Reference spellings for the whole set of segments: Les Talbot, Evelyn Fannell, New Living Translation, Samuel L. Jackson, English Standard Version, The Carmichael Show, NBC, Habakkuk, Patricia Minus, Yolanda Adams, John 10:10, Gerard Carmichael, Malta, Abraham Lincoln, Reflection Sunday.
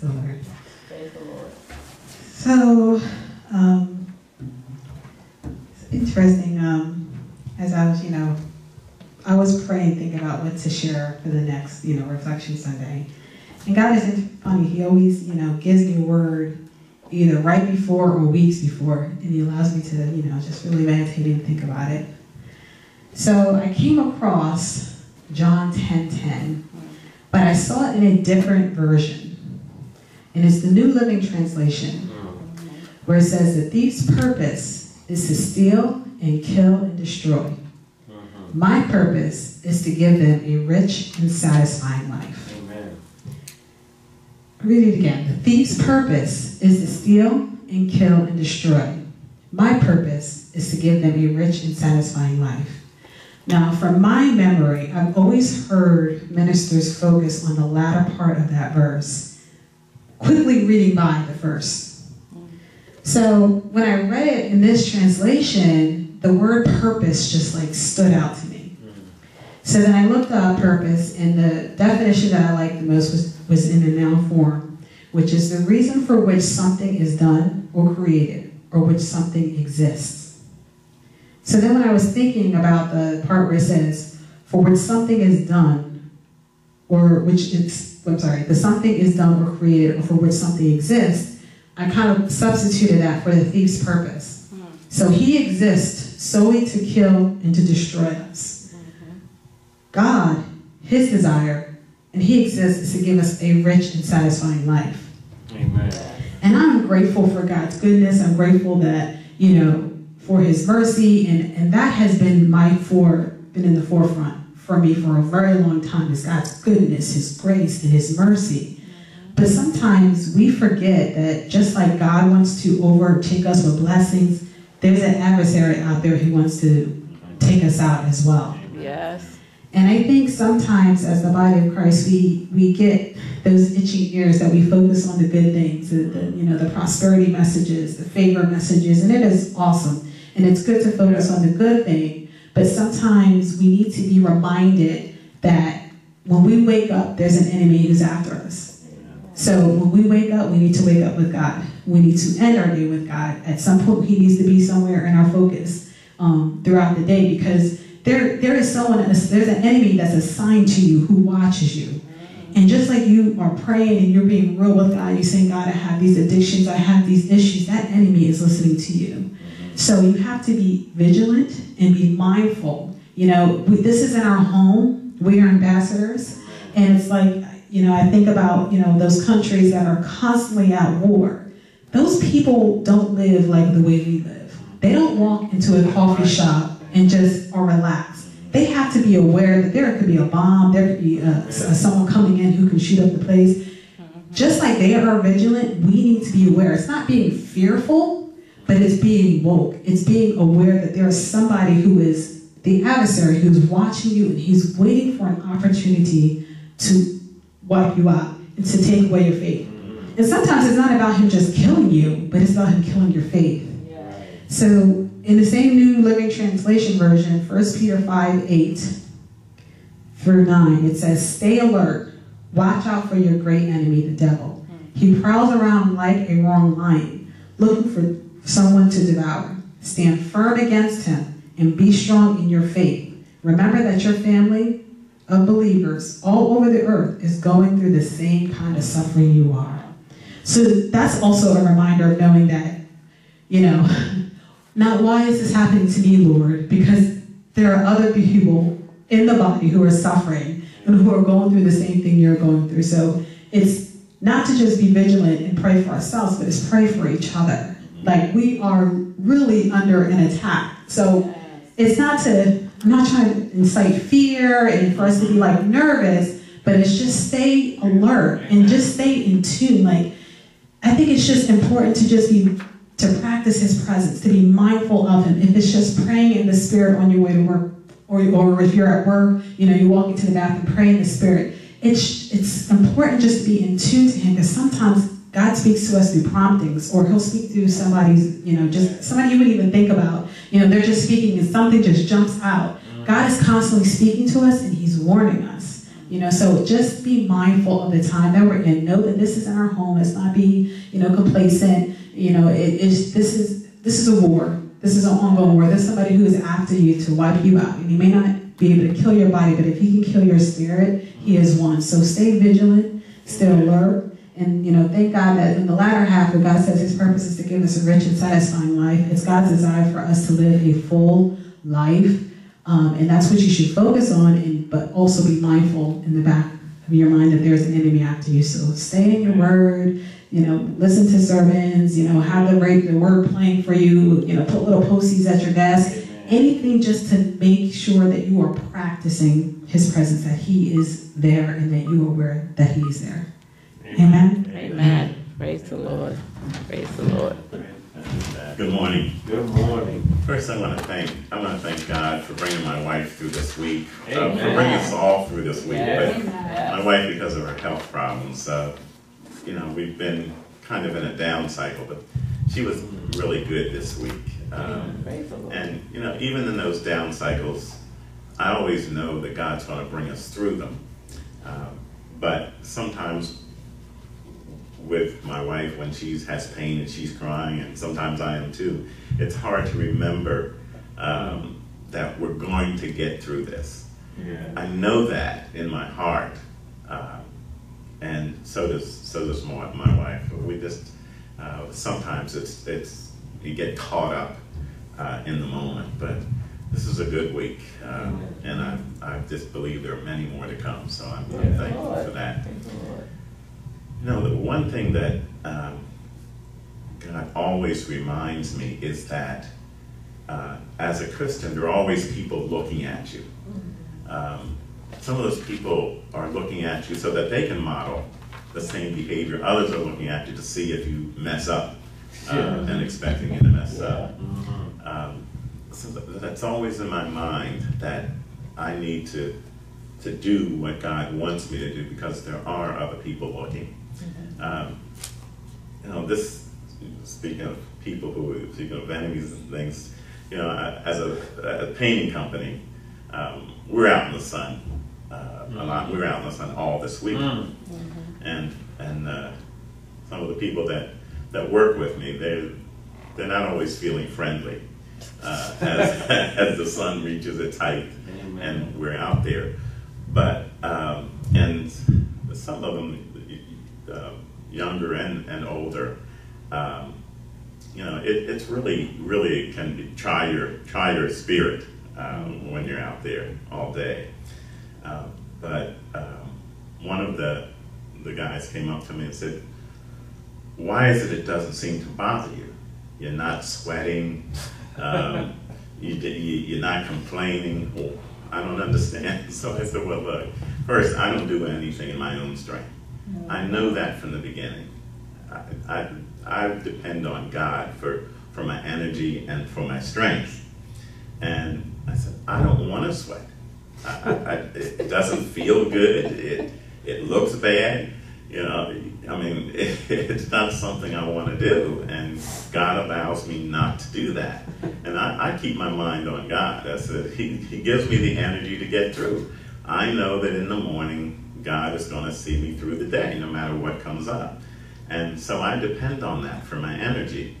Praise the Lord. Praise the Lord. So, it's interesting. As I was, I was praying, thinking about what to share for the next, Reflection Sunday. And God is funny. He always, gives me word either right before or weeks before. And He allows me to, just really meditate and think about it. So I came across John 10:10, but I saw it in a different version. And it's the New Living Translation, where it says that the thief's purpose is to steal and kill and destroy. My purpose is to give them a rich and satisfying life. Amen. Read it again. The thief's purpose is to steal and kill and destroy. My purpose is to give them a rich and satisfying life. Now, from my memory, I've always heard ministers focus on the latter part of that verse, quickly reading by the first. So when I read it in this translation, the word purpose just like stood out to me. So then I looked up purpose, and the definition that I liked the most was in the noun form, which is the reason for which something is done or created, or which something exists. So then when I was thinking about the part where it says, for which something is done, or which it's, I'm sorry, the something is done or created, or for which something exists, I kind of substituted that for the thief's purpose. So he exists solely to kill and to destroy us. God, His desire, and He exists is to give us a rich and satisfying life. Amen. And I'm grateful for God's goodness. I'm grateful that, for His mercy, and that has been been in the forefront for me for a very long time, is God's goodness, His grace, and His mercy. But sometimes we forget that just like God wants to overtake us with blessings, there's an adversary out there who wants to take us out as well. Yes. And I think sometimes as the body of Christ, we get those itching ears that we focus on the good things, the prosperity messages, the favor messages, and it is awesome. And it's good to focus on the good thing, but sometimes we need to be reminded that when we wake up, there's an enemy who's after us. So when we wake up, we need to wake up with God. We need to end our day with God. At some point, He needs to be somewhere in our focus throughout the day, because there is someone, there's an enemy that's assigned to you who watches you. And just like you are praying and you're being real with God, you're saying, God, I have these addictions, I have these issues, that enemy is listening to you. So you have to be vigilant and be mindful. This is in our home. We are ambassadors. And it's like, I think about, those countries that are constantly at war. Those people don't live like the way we live. They don't walk into a coffee shop and just are relaxed. They have to be aware that there could be a bomb, there could be someone coming in who can shoot up the place. Just like they are vigilant, we need to be aware. It's not being fearful, but it's being woke. It's being aware that there is somebody who is the adversary, who's watching you, and he's waiting for an opportunity to wipe you out and to take away your faith. And sometimes it's not about him just killing you, but it's about him killing your faith. So in the same New Living Translation version, 1 Peter 5:8-9, it says, stay alert, watch out for your great enemy, the devil. He prowls around like a roaring lion, looking for someone to devour. Stand firm against him and be strong in your faith. Remember that your family of believers all over the earth is going through the same kind of suffering you are. So that's also a reminder of knowing that, now why is this happening to me, Lord? Because there are other people in the body who are suffering and who are going through the same thing you're going through. So it's not to just be vigilant and pray for ourselves, but it's pray for each other. Like, we are really under an attack. So it's not to, I'm not trying to incite fear and for us to be like nervous, but it's just stay alert and just stay in tune. Like, I think it's just important to just to practice His presence, to be mindful of Him. If it's just praying in the Spirit on your way to work, or if you're at work, you walk into the bathroom, pray in the Spirit. It's important just to be in tune to Him, because sometimes God speaks to us through promptings, or He'll speak through somebody's, just somebody you wouldn't even think about. They're just speaking and something just jumps out. God is constantly speaking to us, and He's warning us. So just be mindful of the time that we're in. Know that this isn't our home. Let's not be, complacent. This is a war. This is an ongoing war. There's somebody who is after you to wipe you out. And he may not be able to kill your body, but if he can kill your spirit, he is one. So stay vigilant, stay alert, and thank God that in the latter half, when God says his purpose is to give us a rich and satisfying life, it's God's desire for us to live a full life. And that's what you should focus on, but also be mindful in the back of your mind that there's an enemy after you. So stay in your word, listen to sermons, have the word playing for you, put little posties at your desk, anything just to make sure that you are practicing his presence, that he is there and that you are aware that he is there. Amen? Amen. Amen. Praise the Lord. Praise the Lord. Good morning. Good morning. First, I want to thank God for bringing my wife through this week, for bringing us all through this week. But my wife, because of her health problems, we've been kind of in a down cycle. But she was really good this week. And even in those down cycles, I always know that God's going to bring us through them. But sometimes, with my wife, when she has pain and she's crying, and sometimes I am too, it's hard to remember that we're going to get through this. Yeah. I know that in my heart, and so does my wife. We just sometimes it's you get caught up in the moment, but this is a good week, and I just believe there are many more to come. So I'm thankful for that. The one thing that God always reminds me is that as a Christian, there are always people looking at you. Some of those people are looking at you so that they can model the same behavior. Others are looking at you to see if you mess up and expecting you to mess up. So that's always in my mind, that I need to do what God wants me to do, because there are other people looking. Speaking of people speaking of enemies and things, as a painting company, we're out in the sun a lot. We were out in the sun all this week, and some of the people that work with me, they're not always feeling friendly as the sun reaches its height. Amen. And we're out there, but and some of them, younger and older, it's really can be, try your spirit when you're out there all day. One of the guys came up to me and said, "Why is it doesn't seem to bother you? You're not sweating. You're not complaining. Oh, I don't understand." So I said, "Well, look. First, I don't do anything in my own strength. I know that from the beginning. I depend on God for my energy and for my strength." And I said, "I don't want to sweat. It doesn't feel good. It looks bad. It's not something I want to do. And God allows me not to do that. And I keep my mind on God. I said, He gives me the energy to get through. I know that in the morning, God is going to see me through the day, no matter what comes up. And so I depend on that for my energy."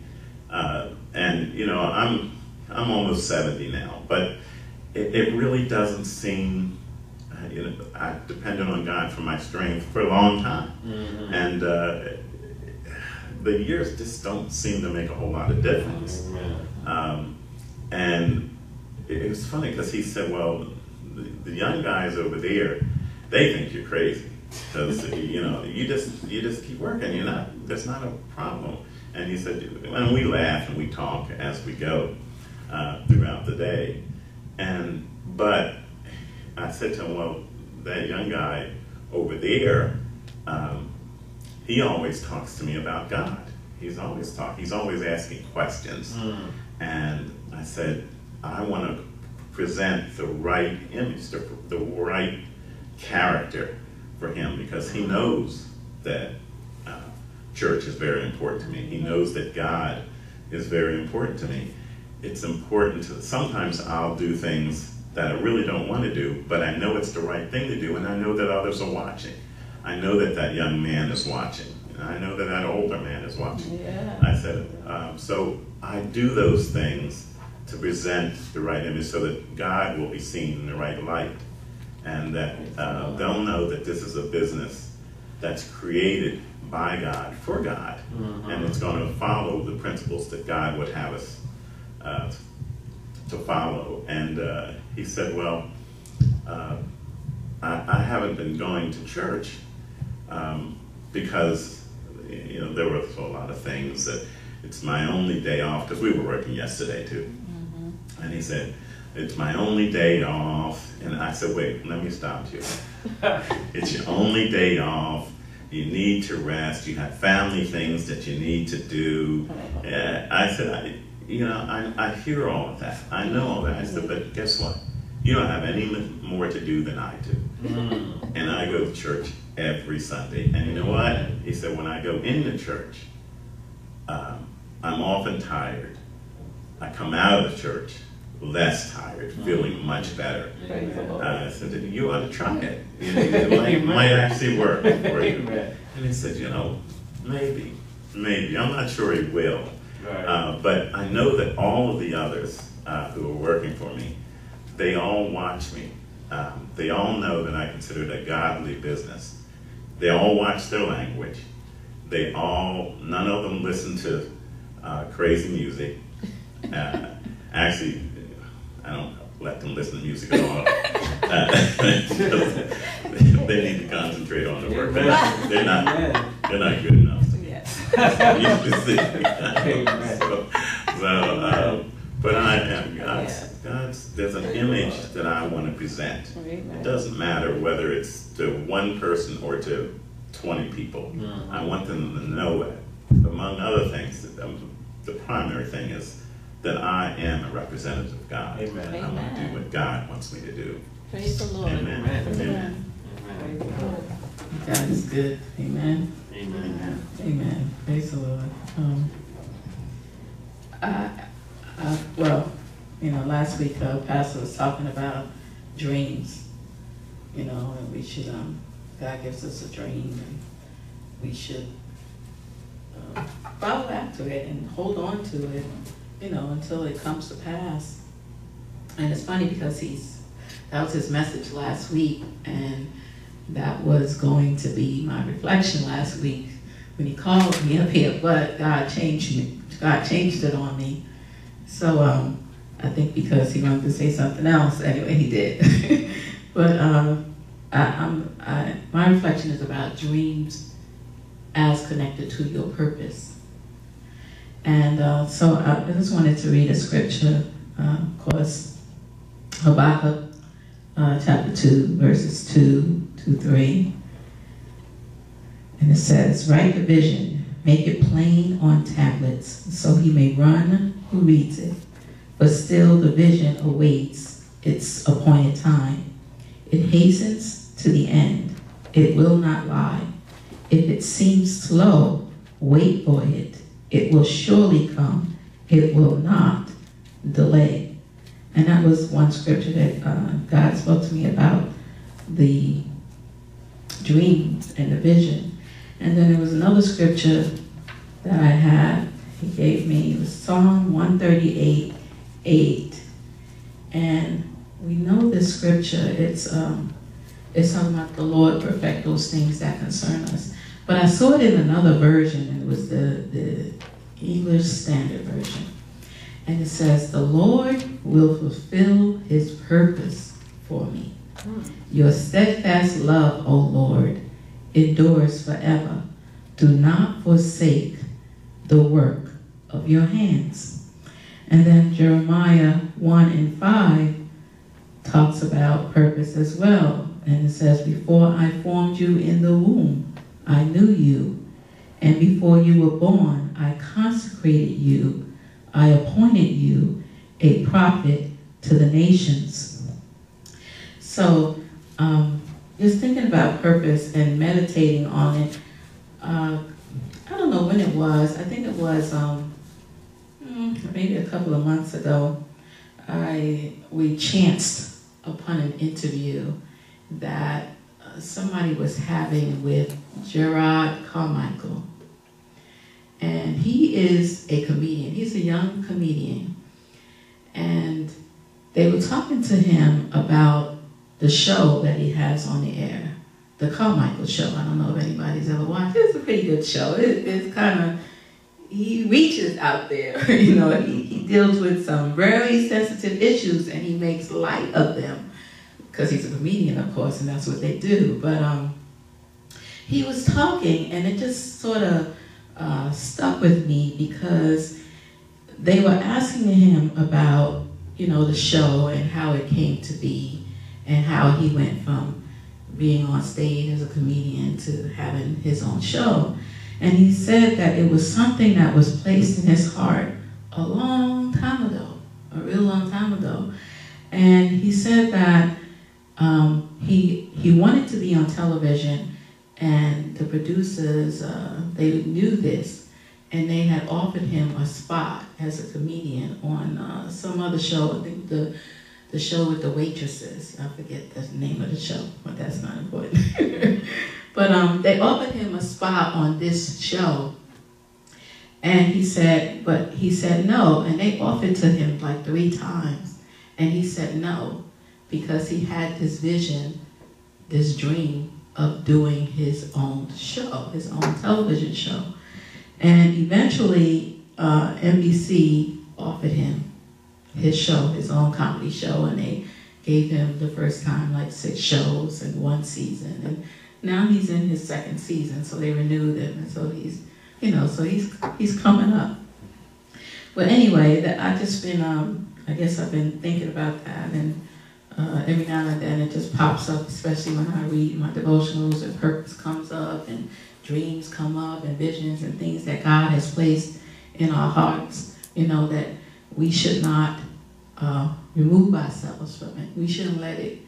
I'm almost 70 now, but it really doesn't seem, I've depended on God for my strength for a long time. Mm-hmm. And the years just don't seem to make a whole lot of difference. Mm-hmm. And it was funny, because he said, "Well, the young guys over there, they think you're crazy, because you just keep working. That's not a problem." And he said, and we laugh and we talk as we go throughout the day. But I said to him, "Well, that young guy over there, he always talks to me about God. He's always asking questions." Mm. And I said, "I want to present the right image, the right character for him, because he knows that church is very important to me. He knows that God is very important to me. Sometimes I'll do things that I really don't want to do, but I know it's the right thing to do, and I know that others are watching. I know that that young man is watching, and I know that that older man is watching. Yeah. I said, so I do those things to present the right image so that God will be seen in the right light, and that they'll know that this is a business that's created by God, for God, and it's going to follow the principles that God would have us to follow. And he said, well, I haven't been going to church because, you know, there were a lot of things that it's my only day off, because we were working yesterday too. And he said, it's my only day off. And I said, wait, let me stop you. It's your only day off. You need to rest. You have family things that you need to do. And I said, I hear all of that. I know all that. I said, but guess what? You don't have any more to do than I do. And I go to church every Sunday. And you know what? He said, when I go into church, I'm often tired. I come out of the church less tired, feeling much better. I said, you ought to try it. It might actually work for you. And he said, you know, maybe, maybe. I'm not sure he will. But I know that all of the others who are working for me, they all watch me. They all know that I consider it a godly business. They all watch their language. They all, none of them listen to crazy music. Actually, I don't let them listen to music at all. They need to concentrate on the work. They're not good enough. But I am God's. There's an image that I want to present. It doesn't matter whether it's to one person or to 20 people. I want them to know it. Among other things, the primary thing is that I am a representative of God. Amen. I want to do what God wants me to do. Praise the Lord. Amen. Amen. Amen. God is good. Amen. Amen. Amen. Amen. Praise the Lord. Well, you know, last week our pastor was talking about dreams. You know, and we should, God gives us a dream, and we should follow after it and hold on to it, you know, until it comes to pass. And it's funny because that was his message last week, and that was going to be my reflection last week when he called me up here, but God changed me. God changed it on me. So I think because he wanted to say something else. Anyway, he did. But my reflection is about dreams as connected to your purpose. And so I just wanted to read a scripture, of course, Habakkuk chapter 2, verses 2-3. And it says, write the vision, make it plain on tablets, so he may run who reads it. But still the vision awaits its appointed time. It hastens to the end. It will not lie. If it seems slow, wait for it. It will surely come. It will not delay. And that was one scripture that God spoke to me about, the dreams and the vision. And then there was another scripture that I had. He gave me, it was Psalm 138:8. And we know this scripture, it's talking about the Lord perfect those things that concern us. But I saw it in another version, and it was the English Standard Version. And it says, the Lord will fulfill his purpose for me. Your steadfast love, O Lord, endures forever. Do not forsake the work of your hands. And then Jeremiah 1:5 talks about purpose as well. And it says, before I formed you in the womb, I knew you. And before you were born, I consecrated you. I appointed you a prophet to the nations. So just thinking about purpose and meditating on it, I don't know when it was. I think it was maybe a couple of months ago. We chanced upon an interview that somebody was having with Gerard Carmichael. And he is a comedian. He's a young comedian. And they were talking to him about the show that he has on the air, The Carmichael Show. I don't know if anybody's ever watched it. It's a pretty good show. It's kind of, he reaches out there, you know, he deals with some very sensitive issues and he makes light of them because he's a comedian, of course, and that's what they do. But he was talking and it just sort of stuck with me because they were asking him about, you know, the show and how it came to be and how he went from being on stage as a comedian to having his own show. And he said that it was something that was placed in his heart a long time ago, a real long time ago. And he said that he wanted to be on television, and the producers, they knew this, and they had offered him a spot as a comedian on some other show, I think the show with the waitresses. I forget the name of the show, but that's not important. But they offered him a spot on this show, and he said, but he said no, and they offered to him like 3 times, and he said no, because he had this vision, this dream of doing his own show, his own television show. And eventually, NBC offered him his show, his own comedy show, and they gave him the first time like 6 shows and 1 season. And now he's in his 2nd season, so they renewed him, and so he's, you know, so he's coming up. But anyway, I've just been, I guess I've been thinking about that, and every now and then it just pops up, especially when I read my devotionals, and purpose comes up, and dreams come up, and visions, and things that God has placed in our hearts, you know, that we should not remove ourselves from it. We shouldn't let it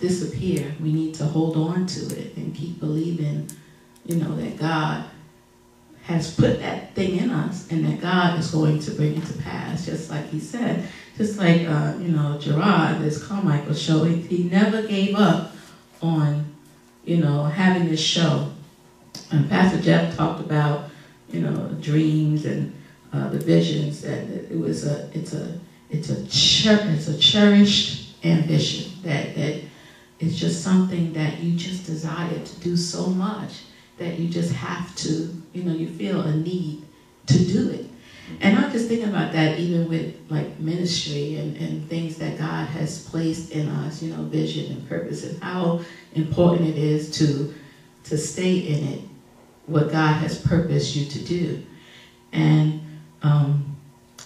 disappear. We need to hold on to it and keep believing, you know, that God has put that thing in us and that God is going to bring it to pass, just like he said. Just like, you know, Gerard, this Carmichael show, he never gave up on, you know, having this show. And Pastor Jeff talked about, you know, dreams and the visions, and it's a cherished ambition that it's just something that you just desire to do so much that you just have to, you know, you feel a need to do it. And I'm just thinking about that even with like ministry and things that God has placed in us, you know, vision and purpose, and how important it is to stay in it, what God has purposed you to do. And,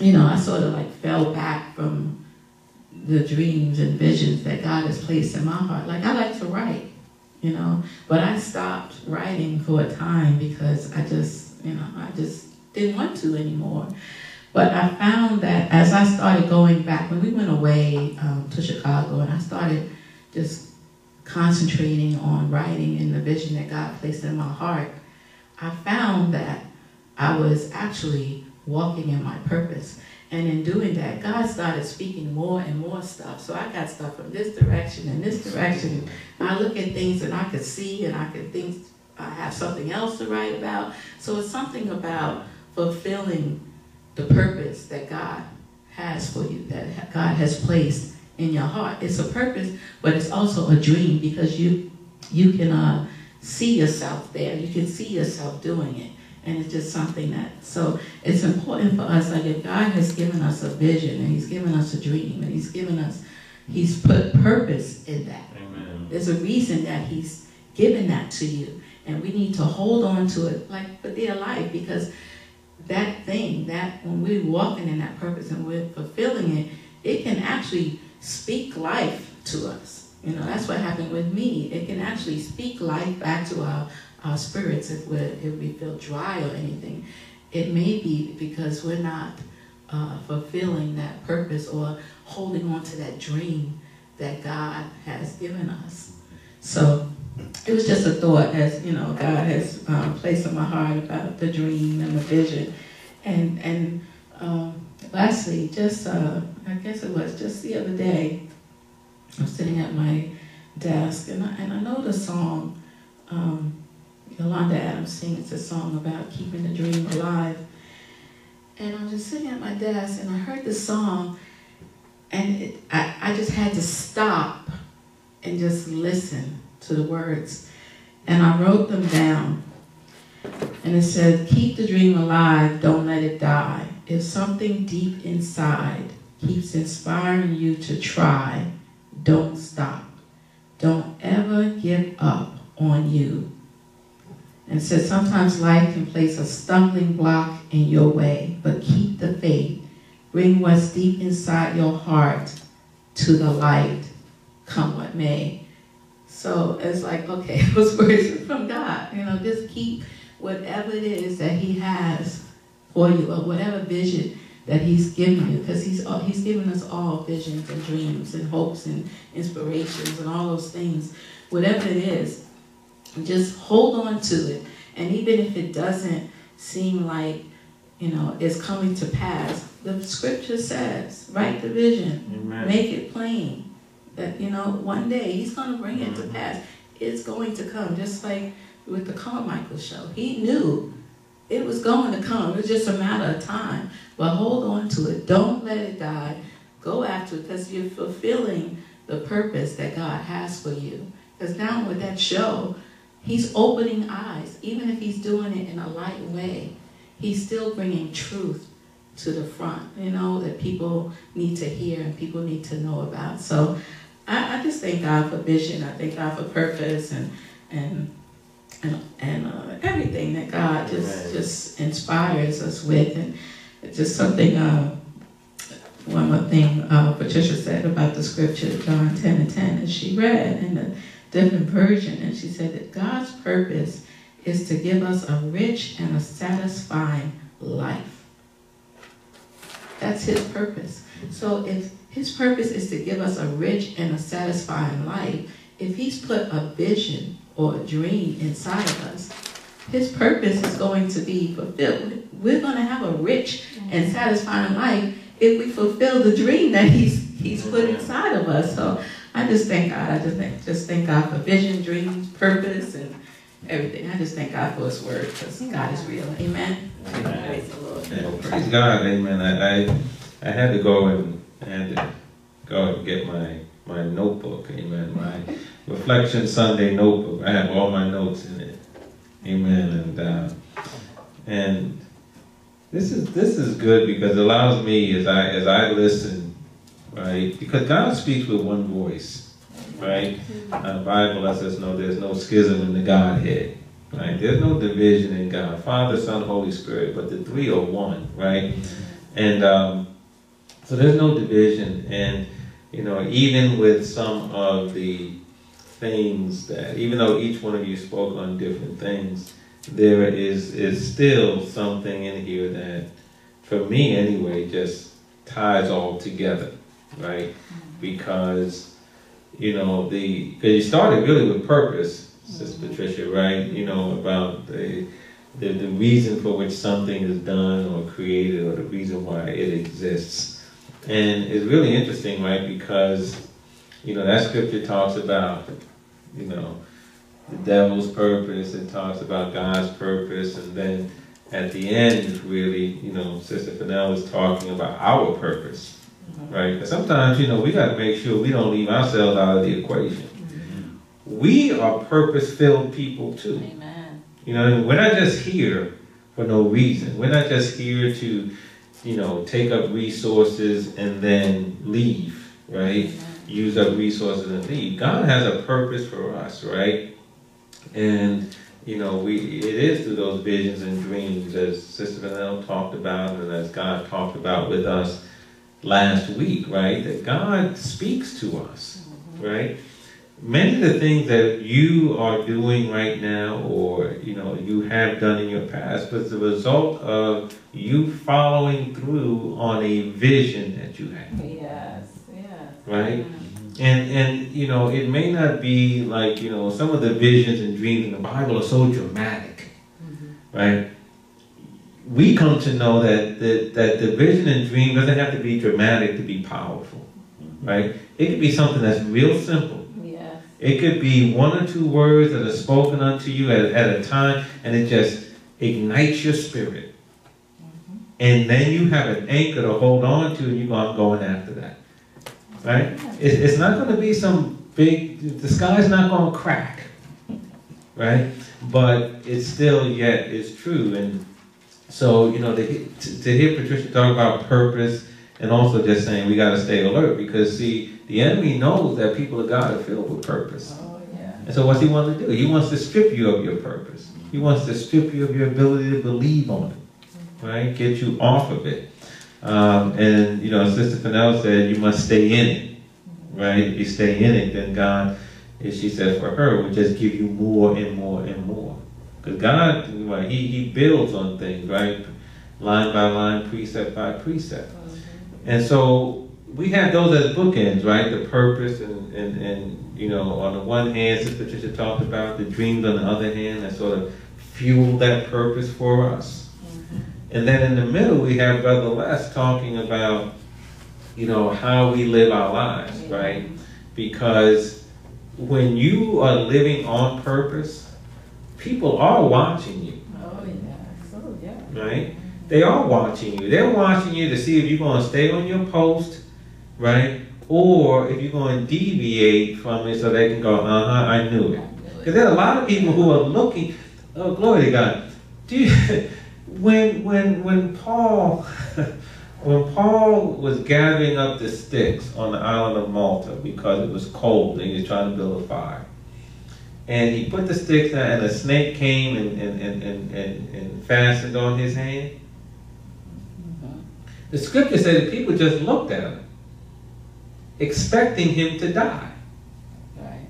you know, I sort of like fell back from the dreams and visions that God has placed in my heart. Like, I like to write, you know, but I stopped writing for a time because I just, you know, I just didn't want to anymore. But I found that as I started going back, when we went away to Chicago, and I started just concentrating on writing and the vision that God placed in my heart, I found that I was actually walking in my purpose. And in doing that, God started speaking more and more stuff. So I got stuff from this direction and this direction. And I look at things and I could see, and I could think I have something else to write about. So it's something about fulfilling the purpose that God has for you, that God has placed in your heart. It's a purpose, but it's also a dream, because you can see yourself there. You can see yourself doing it. And it's just something that, so it's important for us, like if God has given us a vision and he's given us a dream and he's given us, he's put purpose in that. Amen. There's a reason that he's given that to you. And we need to hold on to it like for dear life, because that thing, that when we're walking in that purpose and we're fulfilling it, it can actually speak life to us. You know, that's what happened with me. It can actually speak life back to our spirits, if we feel dry or anything. It may be because we're not fulfilling that purpose or holding on to that dream that God has given us. So it was just a thought, as you know, God has placed in my heart about the dream and the vision. And lastly, just I guess it was just the other day, I was sitting at my desk, and I know the song Yolanda Adams sings a song about keeping the dream alive. And I was just sitting at my desk, and I heard this song, and I just had to stop and just listen to the words. And I wrote them down. And it said, keep the dream alive, don't let it die. If something deep inside keeps inspiring you to try, don't stop. Don't ever give up on you. And said, sometimes life can place a stumbling block in your way, but keep the faith. Bring what's deep inside your heart to the light, come what may. So it's like, okay, those words are from God. You know, just keep whatever it is that he has for you, or whatever vision that he's given you, because he's given us all visions and dreams and hopes and inspirations and all those things. Whatever it is, just hold on to it. And even if it doesn't seem like, you know, it's coming to pass, the scripture says, write the vision, Amen. Make it plain. That, you know, one day he's going to bring it to pass. It's going to come, just like with the Carmichael show. He knew it was going to come. It was just a matter of time. But hold on to it. Don't let it die. Go after it, because you're fulfilling the purpose that God has for you. Because now with that show, he's opening eyes. Even if he's doing it in a light way, he's still bringing truth to the front, you know, that people need to hear and people need to know about. So I just thank God for vision. I thank God for purpose and everything that God just inspires us with. And it's just something, one more thing Patricia said about the scripture, John 10:10, and she read in a different version, and she said that God's purpose is to give us a rich and a satisfying life. That's his purpose. So if his purpose is to give us a rich and a satisfying life, if he's put a vision or a dream inside of us, his purpose is going to be fulfilled. We're going to have a rich and satisfying life if we fulfill the dream that he's put inside of us. So I just thank God. I just thank God for vision, dreams, purpose, and everything. I just thank God for his word, because God is real. Amen. Amen. Praise the Lord. Well, praise God. Amen. I had to go and get my notebook. Amen. My Reflection Sunday notebook. I have all my notes in it. Amen. And this is good, because it allows me, as I listen, right? Because God speaks with one voice, right? The Bible lets us know there's no schism in the Godhead, right? There's no division in God, Father, Son, Holy Spirit, but the three are one, right? And so there's no division. And, you know, even with some of the things that, even though each one of you spoke on different things, there is still something in here that, for me anyway, just ties all together, right? Because, you know, because you started really with purpose, Sis Patricia, right? You know, about the reason for which something is done or created, or the reason why it exists. And it's really interesting, right? Because, you know, that scripture talks about, you know, the devil's purpose, and talks about God's purpose, and then at the end, really, you know, Sister Fannell is talking about our purpose, right? But sometimes, you know, we got to make sure we don't leave ourselves out of the equation. We are purpose-filled people too. Amen. You know, we're not just here for no reason. We're not just here to, you know, take up resources and then leave, right? Amen. Use up resources and leave. God has a purpose for us, right? And, you know, it is through those visions and dreams, as Sister Fannell talked about, and as God talked about with us last week, right? That God speaks to us, right? Many of the things that you are doing right now, or, you know, you have done in your past, was the result of you following through on a vision that you had. Yes, yes. Right? And you know, it may not be like, you know, some of the visions and dreams in the Bible are so dramatic, right? We come to know that the vision and dream doesn't have to be dramatic to be powerful, right? It could be something that's real simple. Yeah. It could be one or two words that are spoken unto you at a time, and it just ignites your spirit. Mm-hmm. And then you have an anchor to hold on to, and you go, I'm going after that, right? Yeah. It's not going to be some big, the sky's not going to crack, right? But it's still yet is true. And so, you know, to hear Patricia talk about purpose, and also just saying we got to stay alert, because see, the enemy knows that people of God are filled with purpose. Oh, yeah. And so what's he want to do? He wants to strip you of your purpose. He wants to strip you of your ability to believe on it, right? Get you off of it. And, you know, Sister Fannell said you must stay in it, right? If you stay in it, then God, as she said for her, would just give you more and more and more. Because God, right, he builds on things, right? Line by line, precept by precept. And so we have those as bookends, right? The purpose and you know, on the one hand, as Patricia talked about, the dreams on the other hand, that sort of fuel that purpose for us. Mm-hmm. And then in the middle, we have Brother Les talking about, you know, how we live our lives, yeah. Right? Because when you are living on purpose, people are watching you. Oh, yeah. So, yeah. Right? They are watching you. They're watching you to see if you're going to stay on your post, right? Or if you're going to deviate from it so they can go, uh-huh, I knew it. Because there are a lot of people who are looking, oh, glory to God. When Paul was gathering up the sticks on the island of Malta because it was cold and he was trying to build a fire, and he put the sticks down and a snake came and fastened on his hand, the scripture said that people just looked at him, expecting him to die. Right.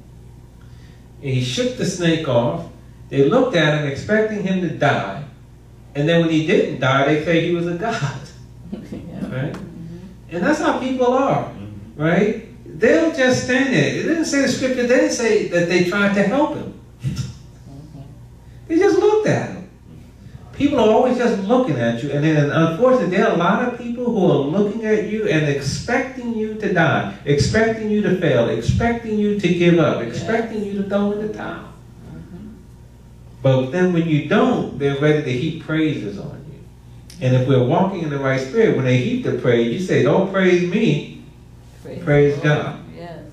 And he shook the snake off. They looked at him, expecting him to die. And then when he didn't die, they say he was a god. Yeah. Right? Mm-hmm. And that's how people are. Mm-hmm. Right? They'll just stand there. It didn't say the scripture. They didn't say that they tried to help him. Mm-hmm. They just looked at him. People are always just looking at you, and then unfortunately there are a lot of people who are looking at you and expecting you to die, expecting you to fail, expecting you to give up, expecting you to throw in the towel. Mm-hmm. But then when you don't, they're ready to heap praises on you. And if we're walking in the right spirit, when they heap the praise, you say, don't praise me, praise God. Yes.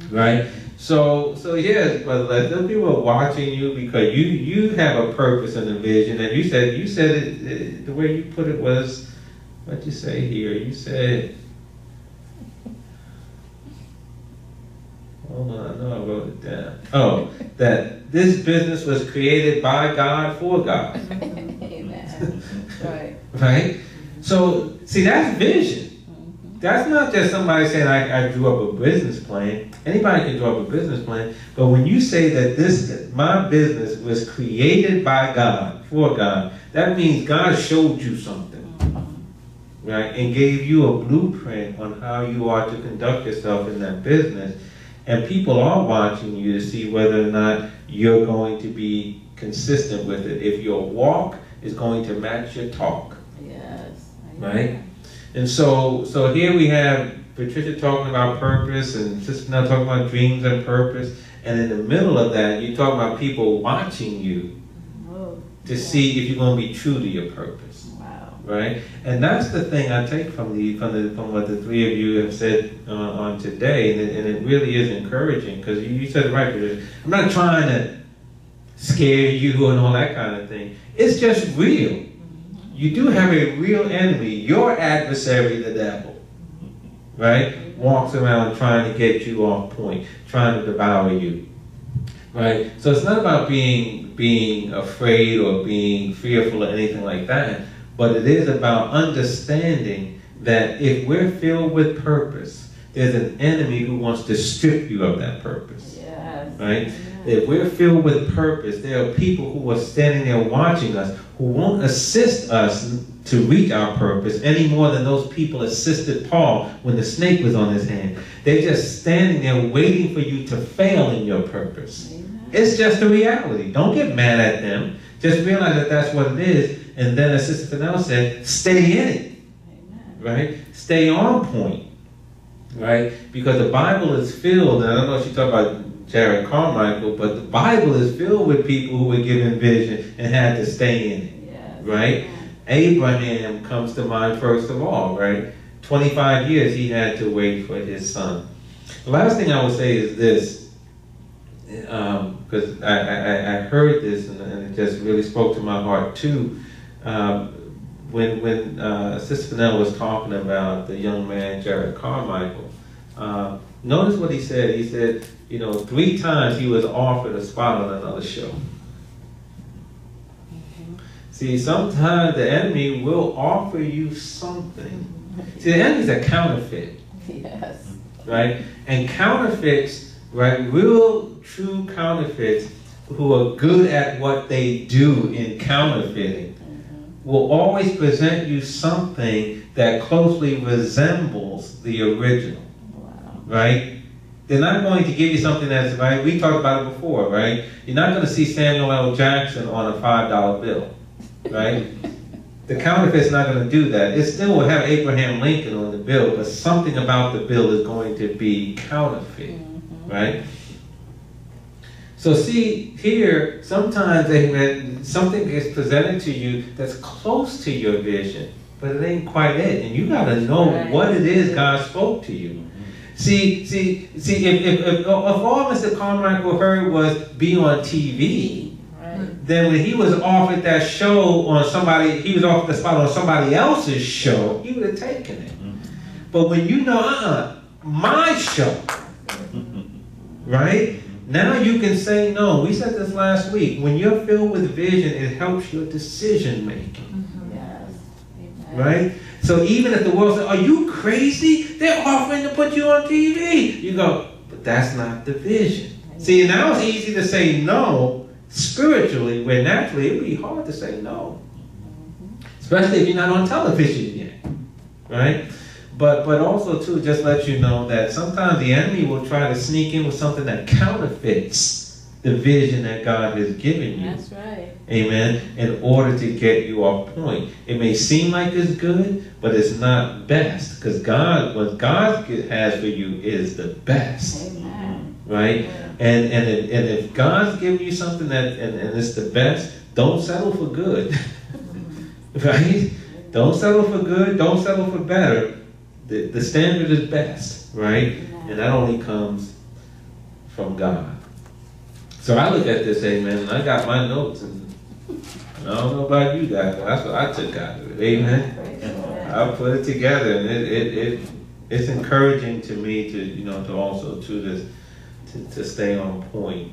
Mm-hmm. Right? So yes, Brother Les, those people are watching you because you have a purpose and a vision, and you said it, the way you put it was, what'd you say here? You said, hold on, no, I wrote it down. Oh, that this business was created by God for God. Amen. Right. Right. So see, that's vision. That's not just somebody saying, I drew up a business plan. Anybody can draw up a business plan. But when you say that my business was created by God, for God, that means God showed you something, right? And gave you a blueprint on how you are to conduct yourself in that business. And people are watching you to see whether or not you're going to be consistent with it. If your walk is going to match your talk. Yes. Right? And so here we have Patricia talking about purpose, and Sister now talking about dreams and purpose. And in the middle of that, you're talking about people watching you to see if you're going to be true to your purpose. Wow! Right? And that's the thing I take from what the three of you have said on today, and it really is encouraging, because you said it right, Patricia. I'm not trying to scare you and all that kind of thing. It's just real. You do have a real enemy. Your adversary, the devil, right, walks around trying to get you off point, trying to devour you, right? So it's not about being afraid or being fearful or anything like that, but it is about understanding that if we're filled with purpose, there's an enemy who wants to strip you of that purpose, yes. Right? If we're filled with purpose, there are people who are standing there watching us who won't assist us to reach our purpose any more than those people assisted Paul when the snake was on his hand. They're just standing there waiting for you to fail in your purpose. Amen. It's just a reality. Don't get mad at them. Just realize that that's what it is. And then as Sister Fannell said, stay in it. Amen. Right? Stay on point. right? Because the Bible is filled, and I don't know if you talk about Jerry Carmichael, but the Bible is filled with people who were given vision and had to stay in it, yes, right? Abraham comes to mind first of all, right? 25 years he had to wait for his son. The last thing I will say is this, because I heard this and it just really spoke to my heart too. When Sister Fannell was talking about the young man, Jared Carmichael, notice what he said. He said, you know, 3 times he was offered a spot on another show. Mm-hmm. See, sometimes the enemy will offer you something. See, the enemy's a counterfeit. Yes. Right? And counterfeits, right, real true counterfeits who are good at what they do in counterfeiting will always present you something that closely resembles the original. Wow. Right? They're not going to give you something that's right. We talked about it before, right? You're not going to see Samuel L. Jackson on a $5 bill, right? The counterfeit's not going to do that. It still will have Abraham Lincoln on the bill, but something about the bill is going to be counterfeit, mm-hmm. right? So see, here, sometimes something is presented to you that's close to your vision, but it ain't quite it. And you gotta know what it is God spoke to you. Mm-hmm. See, if all Mr. Carmichael heard was be on TV, right, then when he was offered that show on somebody, he was offered the spot on somebody else's show, he would have taken it. Mm-hmm. But when you know, my show, mm-hmm. right? Now you can say no. We said this last week. When you're filled with vision, it helps your decision making. Mm-hmm. Yes. Amen. Right? So even if the world says, are you crazy? They're offering to put you on TV. You go, but that's not the vision. Amen. See, now it's easy to say no spiritually, where naturally it would be hard to say no. Mm-hmm. Especially if you're not on television yet. Right? But also, too, just let you know that sometimes the enemy will try to sneak in with something that counterfeits the vision that God has given you. That's right. Amen. In order to get you off point. It may seem like it's good, but it's not best. Because what God has for you is the best. Amen. Right? Yeah. And if God's giving you something that and it's the best, don't settle for good. Right? Don't settle for good. Don't settle for better. The standard is best, right? Yeah. And that only comes from God. So I look at this, amen, and I got my notes, and I don't know about you guys, but that's what I took out of it, amen? I put it together, and it's encouraging to me to, you know, to also to stay on point,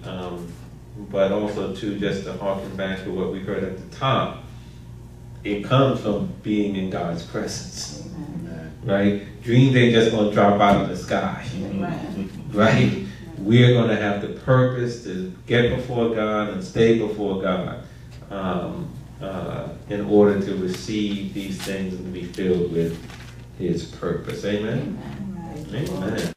but also to just to harken back to what we heard at the top. It comes from being in God's presence. Right? Dreams ain't just going to drop out of the sky. Right? We're going to have the purpose to get before God and stay before God in order to receive these things and be filled with His purpose. Amen? Amen.